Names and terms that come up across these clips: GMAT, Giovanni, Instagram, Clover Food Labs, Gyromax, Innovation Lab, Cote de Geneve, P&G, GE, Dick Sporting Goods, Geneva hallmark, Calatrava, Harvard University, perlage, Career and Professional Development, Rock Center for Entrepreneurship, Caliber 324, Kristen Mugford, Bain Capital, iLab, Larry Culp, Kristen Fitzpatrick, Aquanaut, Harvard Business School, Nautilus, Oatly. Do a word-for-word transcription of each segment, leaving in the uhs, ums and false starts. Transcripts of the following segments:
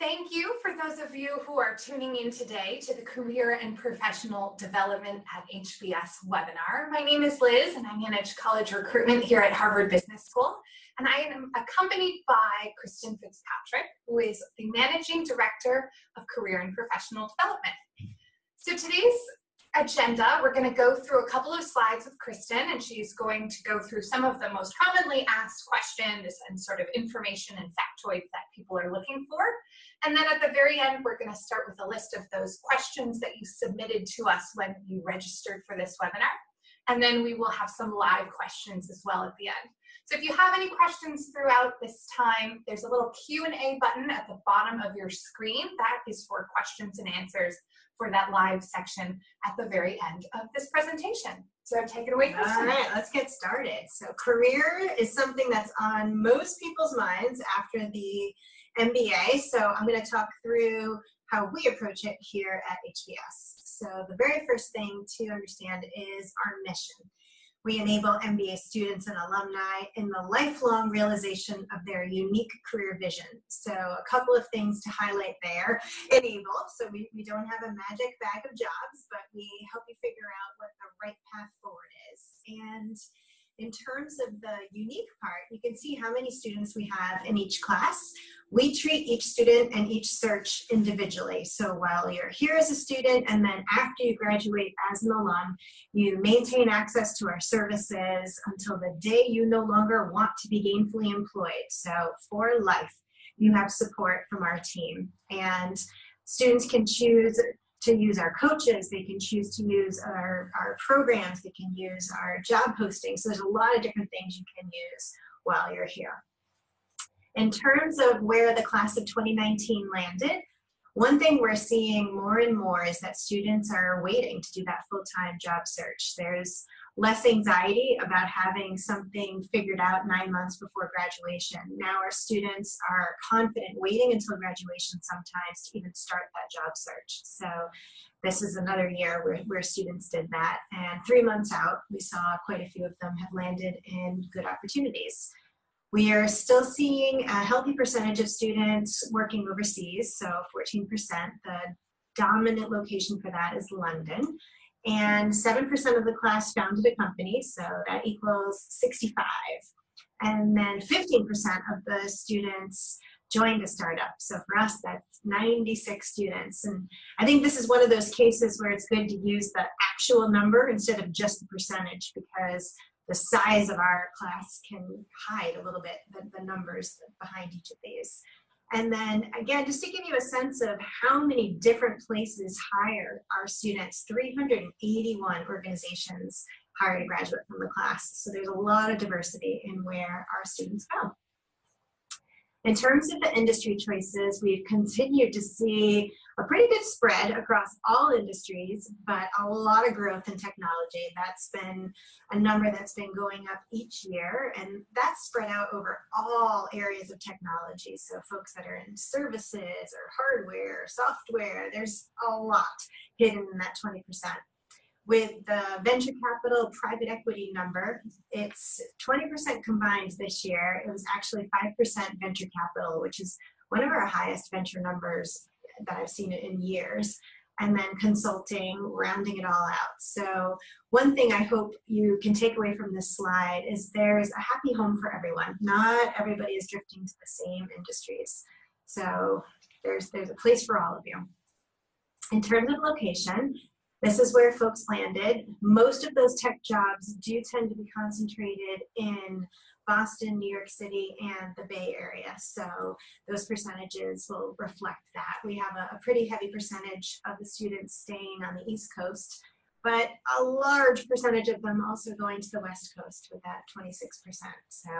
Thank you for those of you who are tuning in today to the Career and Professional Development at H B S webinar. My name is Liz and I manage college recruitment here at Harvard Business School. And I am accompanied by Kristen Fitzpatrick, who is the Managing Director of Career and Professional Development. So today's agenda, we're going to go through a couple of slides with Kristen, and she's going to go through some of the most commonly asked questions and sort of information and factoids that people are looking for. And then at the very end, we're going to start with a list of those questions that you submitted to us when you registered for this webinar. And then we will have some live questions as well at the end. So if you have any questions throughout this time, there's a little Q and A button at the bottom of your screen. That is for questions and answers for that live section at the very end of this presentation. So take it away, Kristen. All right, let's get started. So career is something that's on most people's minds after the M B A. So I'm going to talk through how we approach it here at H B S. So the very first thing to understand is our mission. We enable M B A students and alumni in the lifelong realization of their unique career vision. So a couple of things to highlight there. Enable, so we, we don't have a magic bag of jobs, but we help you figure out what the right path forward is. And in terms of the unique part, you can see how many students we have in each class. We treat each student and each search individually. So while you're here as a student, and then after you graduate as an alum, you maintain access to our services until the day you no longer want to be gainfully employed. So for life, you have support from our team. And students can choose to use our coaches, they can choose to use our, our programs, they can use our job postings. So there's a lot of different things you can use while you're here. In terms of where the class of twenty nineteen landed, one thing we're seeing more and more is that students are waiting to do that full-time job search. There's less anxiety about having something figured out nine months before graduation. Now our students are confident waiting until graduation sometimes to even start that job search. So this is another year where, where students did that. And three months out, we saw quite a few of them have landed in good opportunities. We are still seeing a healthy percentage of students working overseas, so fourteen percent. The dominant location for that is London. And seven percent of the class founded a company, so that equals sixty-five. And then fifteen percent of the students joined a startup. So for us, that's ninety-six students. And I think this is one of those cases where it's good to use the actual number instead of just the percentage, because the size of our class can hide a little bit the, the numbers behind each of these. And then again, just to give you a sense of how many different places hire our students, three hundred eighty-one organizations hired a graduate from the class. So there's a lot of diversity in where our students go. In terms of the industry choices, we've continued to see a pretty good spread across all industries, but a lot of growth in technology. That's been a number that's been going up each year, and that's spread out over all areas of technology. So folks that are in services or hardware, software, there's a lot hidden in that twenty percent. With the venture capital private equity number, it's twenty percent combined this year. It was actually five percent venture capital, which is one of our highest venture numbers that I've seen in years. And then consulting, rounding it all out. So one thing I hope you can take away from this slide is there's a happy home for everyone. Not everybody is drifting to the same industries. So there's, there's a place for all of you. In terms of location, this is where folks landed. Most of those tech jobs do tend to be concentrated in Boston, New York City, and the Bay Area. So those percentages will reflect that. We have a, a pretty heavy percentage of the students staying on the East Coast, but a large percentage of them also going to the West Coast with that twenty-six percent. So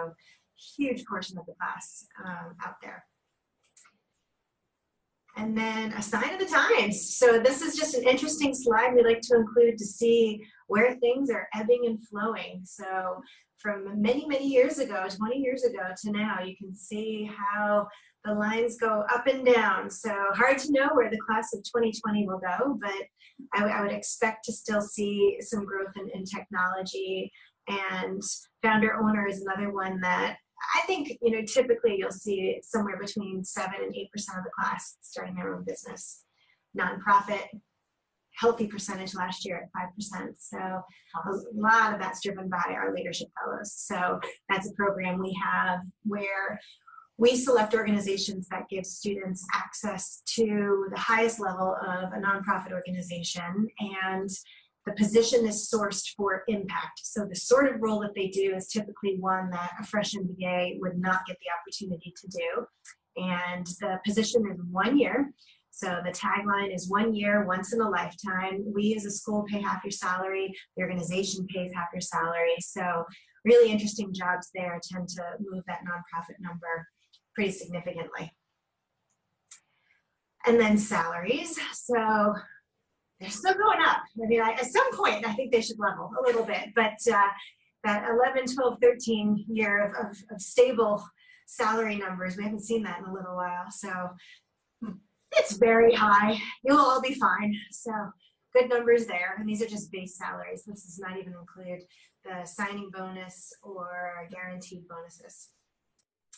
huge portion of the class um, out there. And then a sign of the times. So this is just an interesting slide we like to include to see where things are ebbing and flowing. So from many, many years ago, twenty years ago to now, you can see how the lines go up and down. So hard to know where the class of twenty twenty will go, but I, I would expect to still see some growth in, in technology. And founder owner is another one that I think, you know, typically you'll see somewhere between seven and eight percent of the class starting their own business. Nonprofit, healthy percentage last year at five percent. So a lot of that's driven by our leadership fellows. So that's a program we have where we select organizations that give students access to the highest level of a nonprofit organization, and the position is sourced for impact. So the sort of role that they do is typically one that a fresh M B A would not get the opportunity to do. And the position is one year. So the tagline is one year, once in a lifetime. We as a school pay half your salary. The organization pays half your salary. So really interesting jobs there tend to move that nonprofit number pretty significantly. And then salaries. So they're still going up. I mean, I, at some point, I think they should level a little bit, but uh, that eleven, twelve, thirteen year of, of, of stable salary numbers, we haven't seen that in a little while. So it's very high. You'll all be fine. So good numbers there. And these are just base salaries. This does not even include the signing bonus or guaranteed bonuses.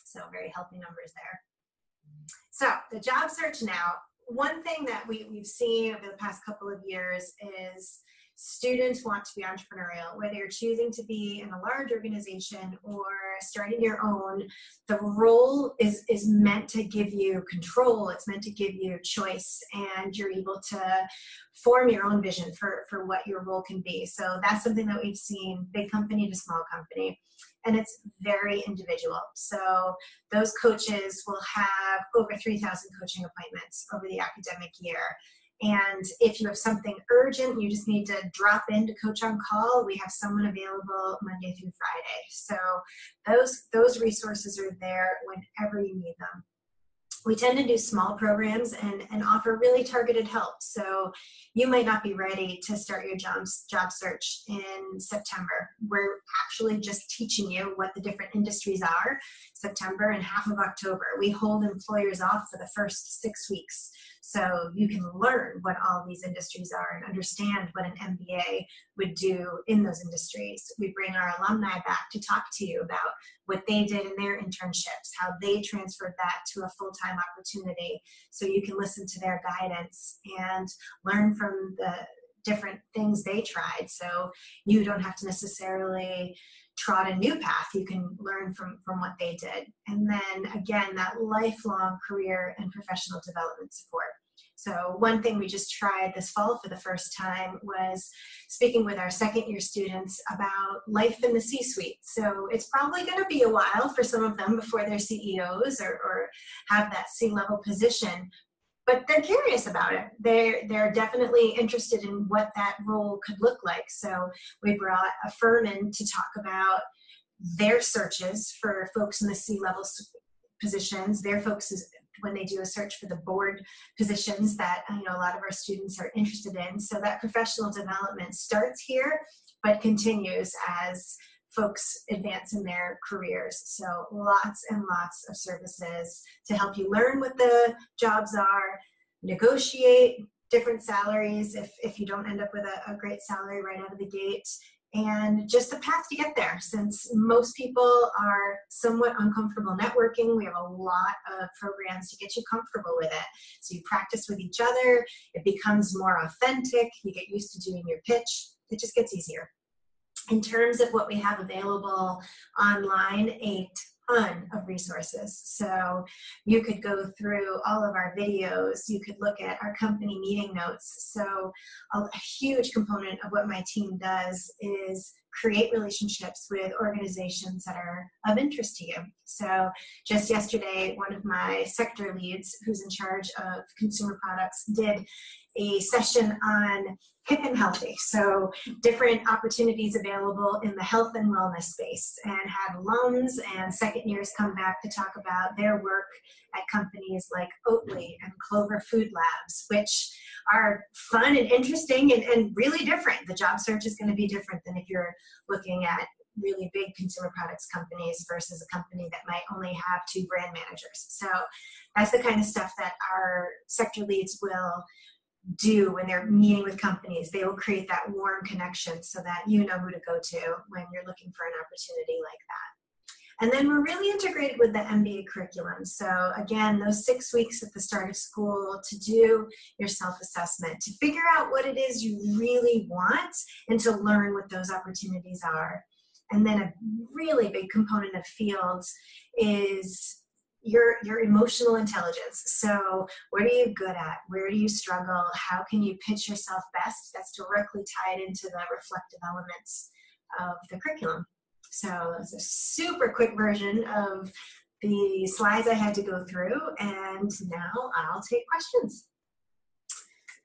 So very healthy numbers there. So the job search now. One thing that we, we've seen over the past couple of years is students want to be entrepreneurial, whether you're choosing to be in a large organization or starting your own. The role is, is meant to give you control. It's meant to give you choice, and you're able to form your own vision for, for what your role can be. So that's something that we've seen, big company to small company. And it's very individual. So those coaches will have over three thousand coaching appointments over the academic year. And if you have something urgent, you just need to drop in to coach on call, we have someone available Monday through Friday. So those, those resources are there whenever you need them. We tend to do small programs and, and offer really targeted help. So you might not be ready to start your job, job search in September. We're actually just teaching you what the different industries are, September and half of October. We hold employers off for the first six weeks. So you can learn what all these industries are and understand what an M B A would do in those industries. We bring our alumni back to talk to you about what they did in their internships, how they transferred that to a full-time opportunity. So you can listen to their guidance and learn from the different things they tried. So you don't have to necessarily trod a new path. You can learn from, from what they did. And then again, that lifelong career and professional development support. So one thing we just tried this fall for the first time was speaking with our second year students about life in the C-suite. So it's probably going to be a while for some of them before they're C E Os or, or have that C-level position. But they're curious about it. They're, they're definitely interested in what that role could look like. So we brought a firm in to talk about their searches for folks in the C-level positions, their folks is, when they do a search for the board positions that, you know, a lot of our students are interested in. So that professional development starts here, but continues as folks advance in their careers. So lots and lots of services to help you learn what the jobs are, negotiate different salaries if, if you don't end up with a, a great salary right out of the gate, and just the path to get there. Since most people are somewhat uncomfortable networking, we have a lot of programs to get you comfortable with it. So you practice with each other, it becomes more authentic, you get used to doing your pitch, it just gets easier. In terms of what we have available online, a ton of resources. So you could go through all of our videos, you could look at our company meeting notes. So a huge component of what my team does is create relationships with organizations that are of interest to you. So just yesterday, one of my sector leads who's in charge of consumer products did a session on hip and healthy, so different opportunities available in the health and wellness space, and had alums and second years come back to talk about their work at companies like Oatly and Clover Food Labs, which are fun and interesting and, and really different. The job search is going to be different than if you're looking at really big consumer products companies versus a company that might only have two brand managers. So that's the kind of stuff that our sector leads will do when they're meeting with companies. They will create that warm connection so that you know who to go to when you're looking for an opportunity like that. And then we're really integrated with the M B A curriculum. So again, those six weeks at the start of school to do your self-assessment, to figure out what it is you really want and to learn what those opportunities are. And then a really big component of fields is your your emotional intelligence. So what are you good at? Where do you struggle? How can you pitch yourself best? That's directly tied into the reflective elements of the curriculum. So it's a super quick version of the slides I had to go through, and now I'll take questions.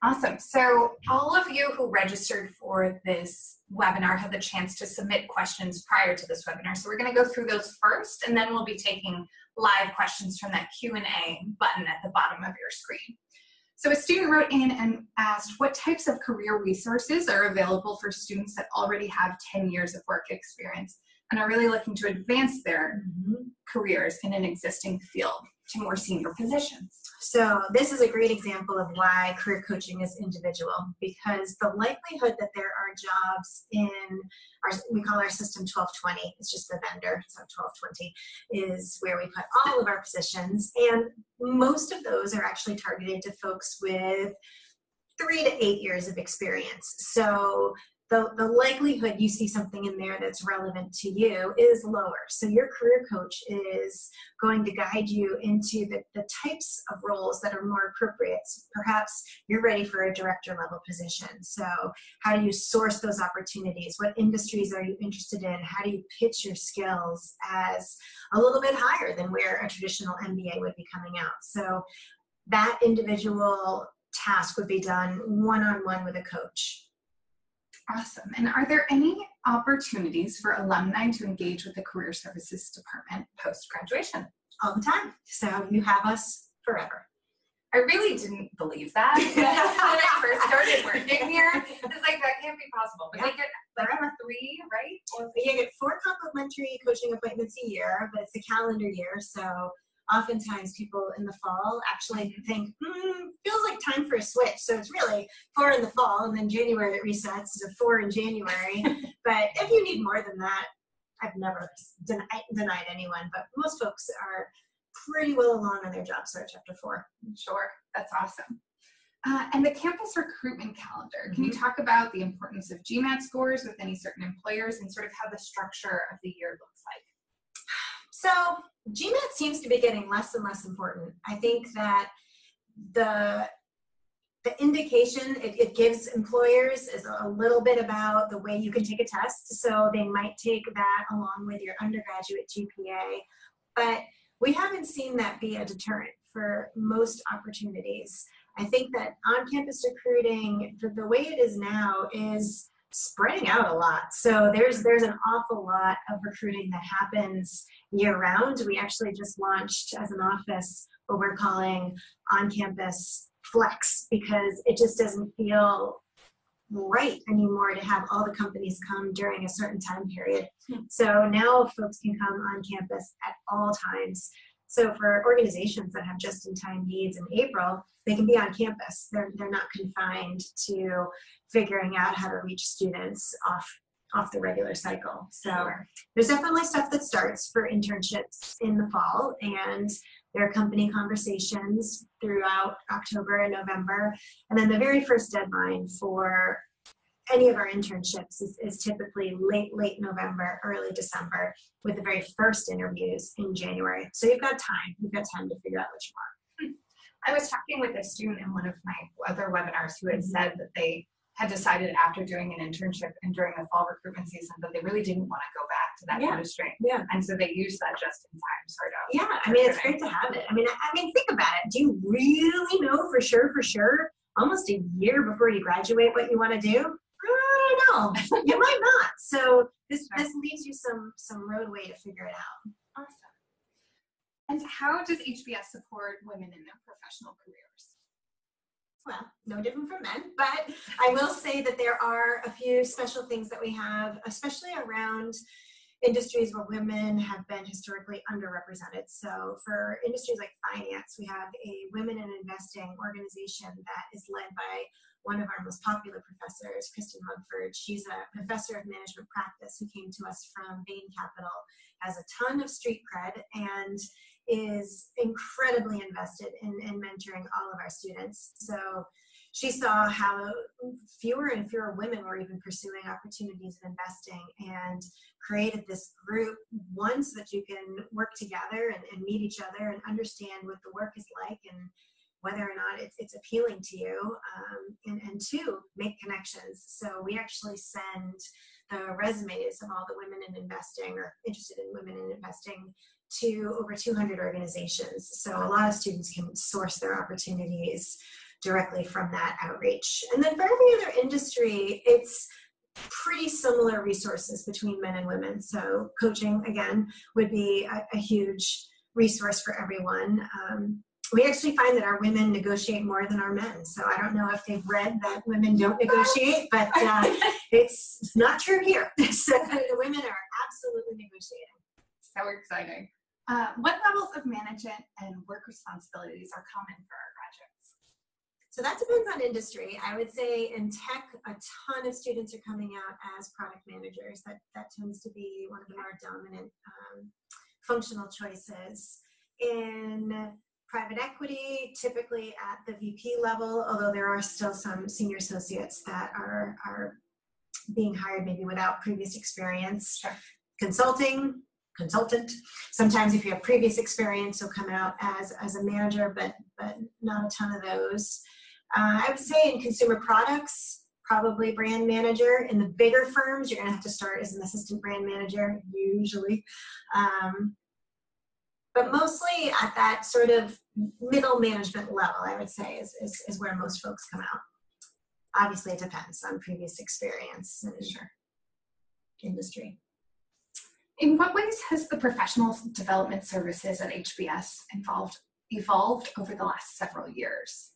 Awesome. So all of you who registered for this webinar had the chance to submit questions prior to this webinar. So we're going to go through those first, and then we'll be taking live questions from that Q and A button at the bottom of your screen. So a student wrote in and asked, what types of career resources are available for students that already have ten years of work experience and are really looking to advance their careers in an existing field to more senior positions? So this is a great example of why career coaching is individual, because the likelihood that there are jobs in our, we call our system twelve twenty, it's just the vendor, so twelve twenty is where we put all of our positions, and most of those are actually targeted to folks with three to eight years of experience. So The, the likelihood you see something in there that's relevant to you is lower. So your career coach is going to guide you into the, the types of roles that are more appropriate. Perhaps you're ready for a director level position. So how do you source those opportunities? What industries are you interested in? How do you pitch your skills as a little bit higher than where a traditional M B A would be coming out? So that individual task would be done one-on-one with a coach. Awesome. And are there any opportunities for alumni to engage with the Career Services Department post-graduation? All the time. So you have us forever. I really didn't believe that when I first started working here. It's like, that can't be possible. But yeah, they get forever three, right? Or you get four complimentary coaching appointments a year, but it's the calendar year, so oftentimes people in the fall actually think, hmm, feels like time for a switch. So it's really four in the fall, and then January it resets to four in January. But if you need more than that, I've never den denied anyone, but most folks are pretty well along on their job search after four. Sure, that's awesome. Uh, and the campus recruitment calendar. Can you talk about the importance of G MAT scores with any certain employers and sort of how the structure of the year looks like? So G MAT seems to be getting less and less important. I think that the, the indication it, it gives employers is a little bit about the way you can take a test. So they might take that along with your undergraduate G P A. But we haven't seen that be a deterrent for most opportunities. I think that on-campus recruiting, the, the way it is now is spreading out a lot. So there's there's an awful lot of recruiting that happens year round. We actually just launched as an office what we're calling on-campus flex, because it just doesn't feel right anymore to have all the companies come during a certain time period. So now folks can come on campus at all times. So for organizations that have just-in-time needs in April, they can be on campus. They're, they're not confined to figuring out how to reach students off, off the regular cycle. So there's definitely stuff that starts for internships in the fall, and there are company conversations throughout October and November. And then the very first deadline for any of our internships is, is typically late, late November, early December, with the very first interviews in January. So you've got time. You've got time to figure out what you want. I was talking with a student in one of my other webinars who had said that they had decided after doing an internship and during the fall recruitment season that they really didn't want to go back to that yeah. industry. Yeah. And so they used that just-in-time sort of. Yeah, I mean, it's great to have it. I mean, I mean, think about it. Do you really know for sure, for sure, almost a year before you graduate what you want to do? No, you might not. So this this leaves you some some roadway to figure it out. Awesome. And how does H B S support women in their professional careers? Well, no different from men, but I will say that there are a few special things that we have, especially around industries where women have been historically underrepresented. So for industries like finance, we have a women in investing organization that is led by one of our most popular professors, Kristen Mugford. She's a professor of management practice who came to us from Bain Capital, has a ton of street cred, and is incredibly invested in, in mentoring all of our students. So she saw how fewer and fewer women were even pursuing opportunities in investing, and created this group, one, so that you can work together and, and meet each other and understand what the work is like and whether or not it's, it's appealing to you, um, and, and two, make connections. So we actually send the resumes of all the women in investing or interested in women in investing to over two hundred organizations. So a lot of students can source their opportunities directly from that outreach. And then for every other industry, it's pretty similar resources between men and women. So coaching, again, would be a, a huge resource for everyone. Um, we actually find that our women negotiate more than our men. So I don't know if they've read that women don't negotiate, but uh, it's not true here. So the women are absolutely negotiating. So exciting. Uh, what levels of management and work responsibilities are common for our graduates? So that depends on industry. I would say in tech, a ton of students are coming out as product managers. That, that tends to be one of the more dominant um, functional choices. In private equity, typically at the V P level, although there are still some senior associates that are, are being hired maybe without previous experience. Sure. Consulting. Consultant. Sometimes if you have previous experience, you'll come out as, as a manager, but, but not a ton of those. Uh, I would say in consumer products, probably brand manager. In the bigger firms, you're going to have to start as an assistant brand manager, usually. Um, but mostly at that sort of middle management level, I would say, is, is, is where most folks come out. Obviously, it depends on previous experience and sure. industry. In what ways has the professional development services at H B S involved, evolved over the last several years?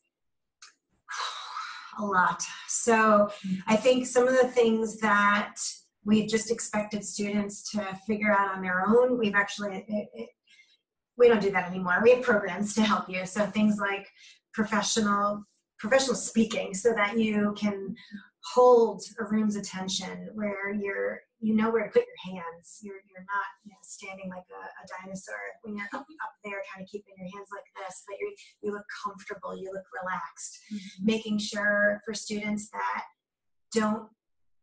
A lot. So I think some of the things that we've just expected students to figure out on their own, we've actually, it, it, we don't do that anymore. We have programs to help you. So things like professional, professional speaking, so that you can hold a room's attention, where you're, you know where to put your hands. You're, you're not you know, standing like a, a dinosaur when you're up, up there, kind of keeping your hands like this, but you you look comfortable, you look relaxed. Mm-hmm. Making sure for students that don't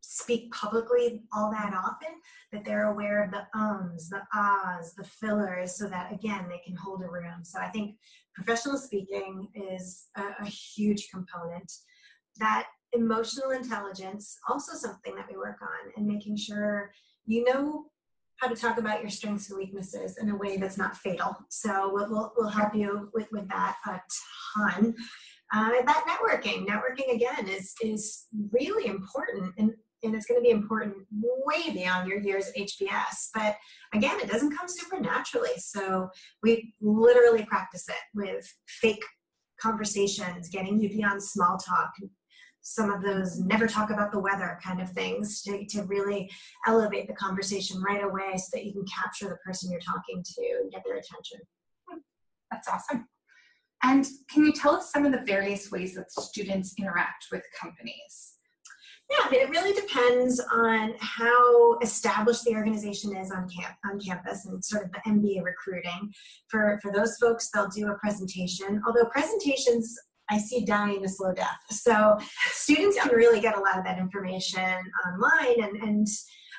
speak publicly all that often, that they're aware of the ums, the ahs, the fillers, so that, again, they can hold a room. So I think professional speaking is a, a huge component. That emotional intelligence, also something that we work on, and making sure you know how to talk about your strengths and weaknesses in a way that's not fatal. So we'll, we'll, we'll help you with, with that a ton. Uh, that networking, networking again is, is really important, and, and it's going to be important way beyond your years at H B S. But again, it doesn't come super naturally. So we literally practice it with fake conversations, getting you beyond small talk, some of those never talk about the weather kind of things to, to really elevate the conversation right away so that you can capture the person you're talking to and get their attention. That's awesome. And can you tell us some of the various ways that students interact with companies? Yeah, I mean, it really depends on how established the organization is on camp on campus, and sort of the M B A recruiting. For, for those folks, they'll do a presentation, although presentations I see dying a slow death. So students can really get a lot of that information online, and, and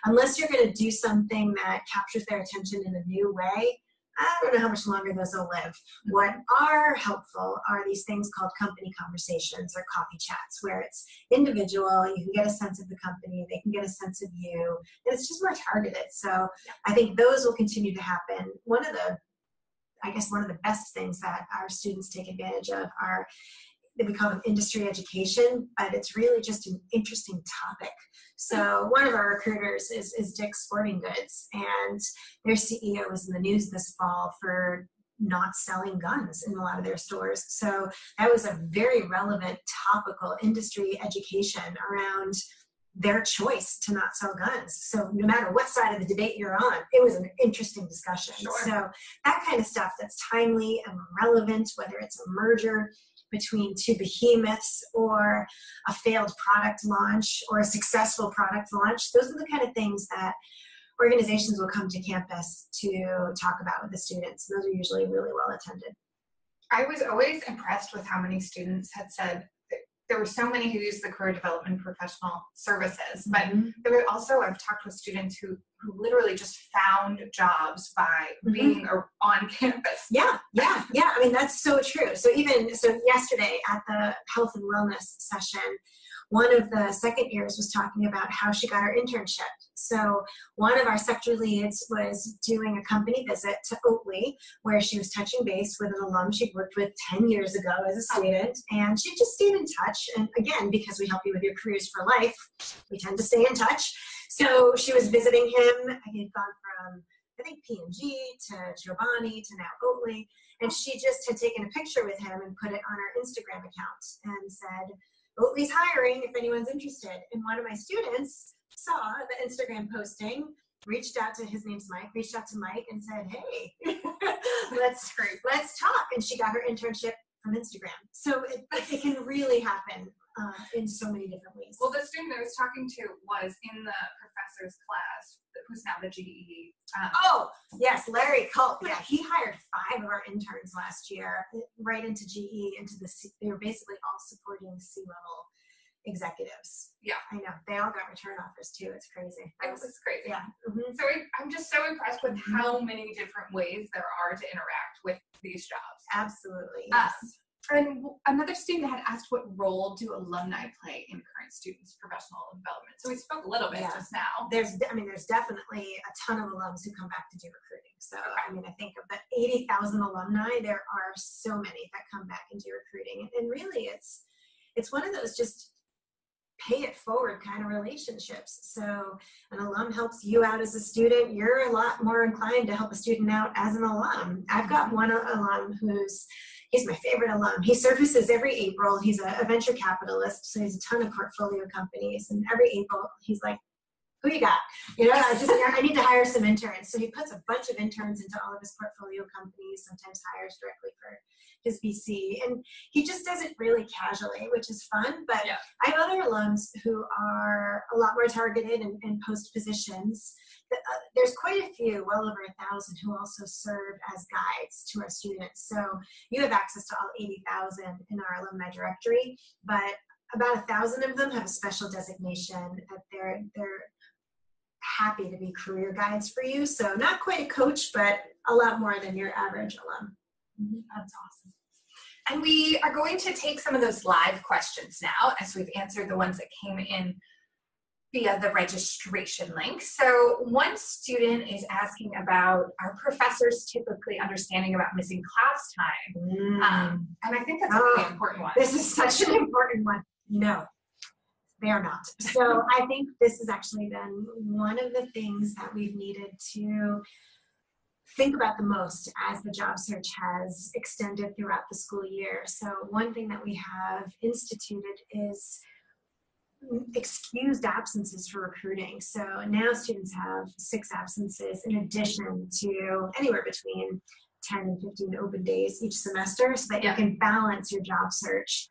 unless you're going to do something that captures their attention in a new way, I don't know how much longer those will live. What are helpful are these things called company conversations or coffee chats, where it's individual, you can get a sense of the company, they can get a sense of you, and it's just more targeted. So I think those will continue to happen. One of the I guess one of the best things that our students take advantage of are, we call them industry education, but it's really just an interesting topic. So one of our recruiters is, is Dick Sporting Goods, and their C E O was in the news this fall for not selling guns in a lot of their stores. So that was a very relevant, topical industry education around their choice to not sell guns. So no matter what side of the debate you're on, it was an interesting discussion. Sure. So that kind of stuff that's timely and relevant, whether it's a merger between two behemoths or a failed product launch or a successful product launch, those are the kind of things that organizations will come to campus to talk about with the students. Those are usually really well attended. I was always impressed with how many students had said, there were so many who used the career development professional services, but mm-hmm. there were also, I've talked with students who, who literally just found jobs by mm-hmm. being on campus. Yeah, yeah, yeah. I mean, that's so true. So even, so yesterday at the health and wellness session, one of the second years was talking about how she got her internship. So one of our sector leads was doing a company visit to Oatly, where she was touching base with an alum she'd worked with ten years ago as a student, and she just stayed in touch. And again, because we help you with your careers for life, we tend to stay in touch. So she was visiting him. He had gone from, I think, P and G to Giovanni to now Oatly, and she just had taken a picture with him and put it on our Instagram account and said, Oatly's hiring if anyone's interested. And one of my students saw the Instagram posting, reached out to, his name's Mike, reached out to Mike and said, hey, let's, let's talk. And she got her internship from Instagram. So it, it can really happen uh, in so many different ways. Well, the student I was talking to was in the professor's class, who's now the G E. Um, oh, yes, Larry Culp. Yeah, he hired five of our interns last year right into G E, into the C, they were basically all supporting C-level executives. Yeah. I know. They all got return offers too. It's crazy. It was, it's crazy. Yeah. Mm-hmm. So I'm just so impressed with mm-hmm. how many different ways there are to interact with these jobs. Absolutely. Yes. Um, And another student had asked, what role do alumni play in current students' professional development? So we spoke a little bit yeah. just now. There's, I mean, there's definitely a ton of alums who come back to do recruiting. So, I mean, I think of the eighty thousand alumni, there are so many that come back and do recruiting. And really, it's it's one of those just pay it forward kind of relationships. So an alum helps you out as a student. You're a lot more inclined to help a student out as an alum. I've got one alum who's, he's my favorite alum. He surfaces every April. He's a, a venture capitalist, so he has a ton of portfolio companies. And every April, he's like, who you got? You know, I just I need to hire some interns. So he puts a bunch of interns into all of his portfolio companies, sometimes hires directly for his V C. And he just does it really casually, which is fun. But yeah. I have other alums who are a lot more targeted and, and post positions. But, uh, there's quite a few, well over a thousand, who also serve as guides to our students. So you have access to all eighty thousand in our alumni directory, but about a thousand of them have a special designation that they're they're happy to be career guides for you. So not quite a coach, but a lot more than your average alum. Mm-hmm. That's awesome. And we are going to take some of those live questions now, as we've answered the ones that came in via the registration link. So one student is asking about, are professors typically understanding about missing class time? Mm. Um, and I think that's a really oh, important one. This is such an important one. No, they are not. So I think this has actually been one of the things that we've needed to think about the most as the job search has extended throughout the school year. So one thing that we have instituted is excused absences for recruiting. So now students have six absences in addition to anywhere between ten and fifteen open days each semester, so that yeah. you can balance your job search.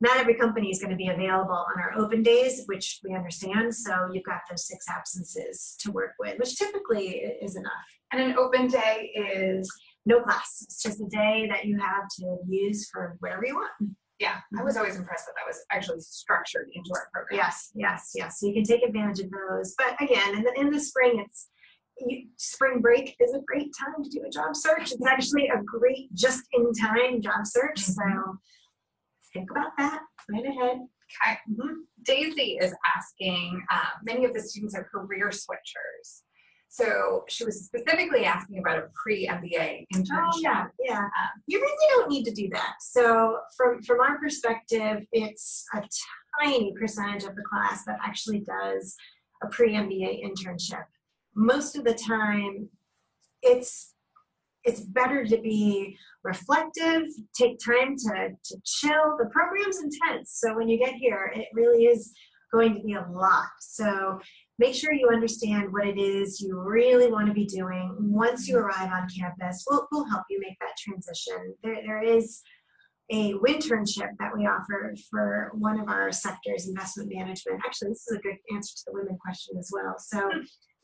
Not every company is going to be available on our open days, which we understand, so you've got those six absences to work with, which typically is enough. And an open day is no class. It's just a day that you have to use for whatever you want. Yeah, I was always impressed that that was actually structured into our program. Yes, yes, yes. So you can take advantage of those. But again, in the, in the spring, it's you, spring break is a great time to do a job search. It's actually a great just-in-time job search. So think about that. Right ahead. Okay. Mm-hmm. Daisy is asking, uh, many of the students are career switchers. So she was specifically asking about a pre-M B A internship. Oh, yeah, yeah. Um, you really don't need to do that. So from, from our perspective, it's a tiny percentage of the class that actually does a pre-M B A internship. Most of the time, it's, it's better to be reflective, take time to, to chill. The program's intense, so when you get here, it really is going to be a lot. So make sure you understand what it is you really want to be doing. Once you arrive on campus, we'll, we'll help you make that transition. There, there is a winternship that we offer for one of our sectors, investment management. Actually, this is a good answer to the women question as well. So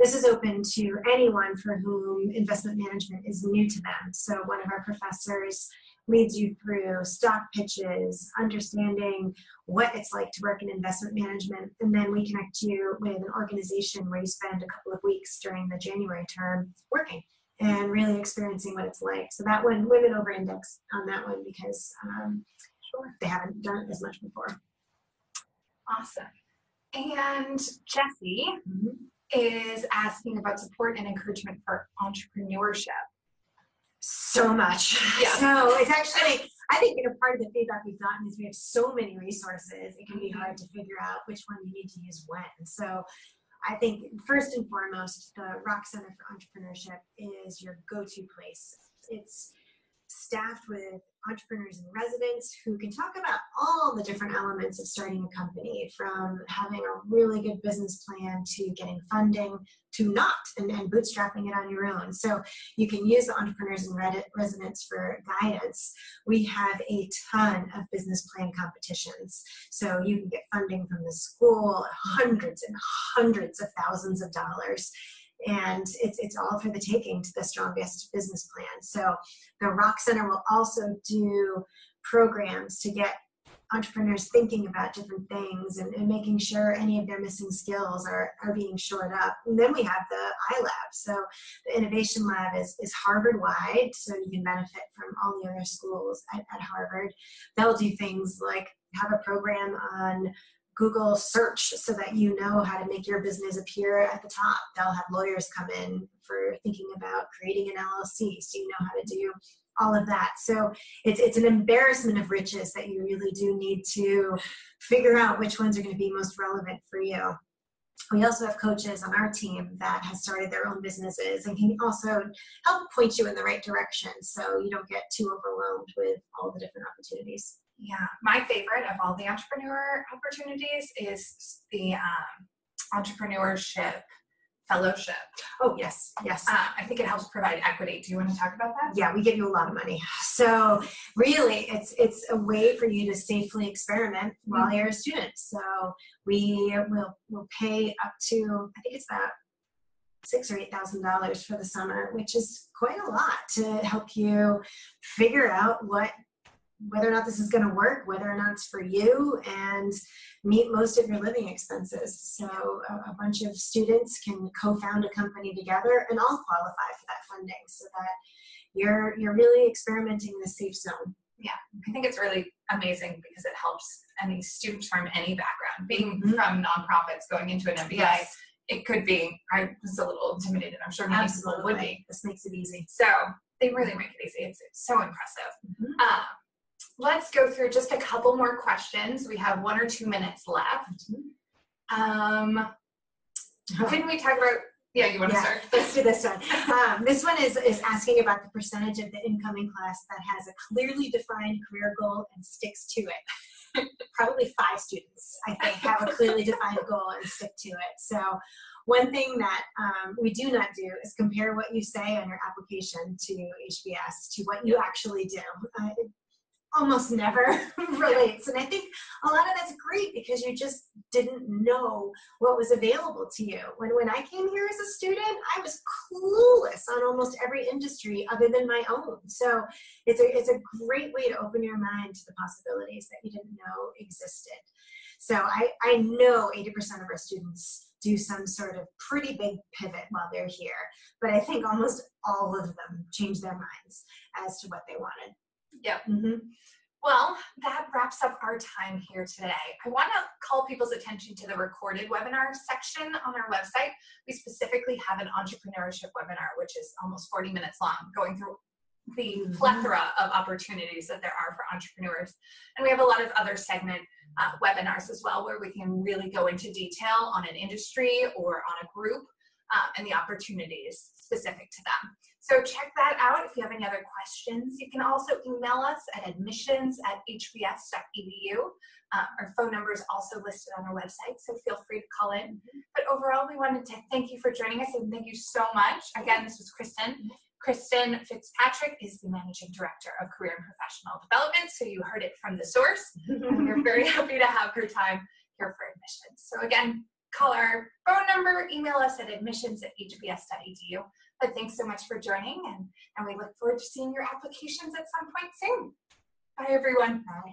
this is open to anyone for whom investment management is new to them. So one of our professors leads you through stock pitches, understanding what it's like to work in investment management, and then we connect you with an organization where you spend a couple of weeks during the January term working and really experiencing what it's like. So that one, women over-index on that one because um, sure, they haven't done it as much before. Awesome. And Jessie mm-hmm. is asking about support and encouragement for entrepreneurship. So much. Yes. So it's actually, I think, you know, part of the feedback we've gotten is we have so many resources, it can be hard to figure out which one you need to use when. So I think first and foremost, the Rock Center for Entrepreneurship is your go-to place. It's staffed with entrepreneurs and residents who can talk about all the different elements of starting a company, from having a really good business plan to getting funding to not and, and bootstrapping it on your own. So you can use the entrepreneurs and Reddit residents for guidance. We have a ton of business plan competitions, so you can get funding from the school, hundreds and hundreds of thousands of dollars. And it's, it's all for the taking to the strongest business plan. So the Rock Center will also do programs to get entrepreneurs thinking about different things and, and making sure any of their missing skills are, are being shored up. And then we have the iLab. So the Innovation Lab is, is Harvard-wide, so you can benefit from all the other schools at, at Harvard. They'll do things like have a program on Google search so that you know how to make your business appear at the top. They'll have lawyers come in for thinking about creating an L L C, so you know how to do all of that. So it's, it's an embarrassment of riches that you really do need to figure out which ones are going to be most relevant for you. We also have coaches on our team that have started their own businesses and can also help point you in the right direction so you don't get too overwhelmed with all the different opportunities. Yeah, my favorite of all the entrepreneur opportunities is the um, entrepreneurship fellowship. Oh, yes, yes. Uh, I think it helps provide equity. Do you want to talk about that? Yeah, we give you a lot of money. So really, it's it's a way for you to safely experiment while mm-hmm. you're a student. So we will we'll pay up to, I think it's about six or eight thousand dollars for the summer, which is quite a lot to help you figure out what whether or not this is going to work, whether or not it's for you, and meet most of your living expenses. So a bunch of students can co-found a company together and all qualify for that funding so that you're, you're really experimenting in the safe zone. Yeah, I think it's really amazing because it helps any students from any background. Being mm-hmm. from nonprofits going into an M B A, yes. it could be, I was a little intimidated. I'm sure many people would be. This makes it easy. So they really make it easy. It's, it's so impressive. Mm-hmm. Um, Let's go through just a couple more questions. We have one or two minutes left. Um, couldn't we talk about, yeah, you want to yeah, start? Let's do this one. Um, this one is, is asking about the percentage of the incoming class that has a clearly defined career goal and sticks to it. Probably five students, I think, have a clearly defined goal and stick to it. So one thing that um, we do not do is compare what you say on your application to H B S to what you actually do. Uh, almost never relates. And I think a lot of that's great because you just didn't know what was available to you. When, when I came here as a student, I was clueless on almost every industry other than my own. So it's a, it's a great way to open your mind to the possibilities that you didn't know existed. So I, I know eighty percent of our students do some sort of pretty big pivot while they're here, but I think almost all of them change their minds as to what they wanted. Yep. Mm-hmm. Well, that wraps up our time here today. I want to call people's attention to the recorded webinar section on our website. We specifically have an entrepreneurship webinar, which is almost forty minutes long, going through the plethora of opportunities that there are for entrepreneurs. And we have a lot of other segment uh, webinars as well, where we can really go into detail on an industry or on a group. um, and the opportunities specific to them. So check that out if you have any other questions. You can also email us at admissions at h b s dot e d u. Um, our phone number is also listed on our website, so feel free to call in. But overall, we wanted to thank you for joining us, and thank you so much. Again, this was Kristen. Kristen Fitzpatrick is the Managing Director of Career and Professional Development, so you heard it from the source. And we're very happy to have her time here for admissions. So again, call our phone number, email us at admissions at h b s dot e d u. But thanks so much for joining, and, and we look forward to seeing your applications at some point soon. Bye, everyone. Bye.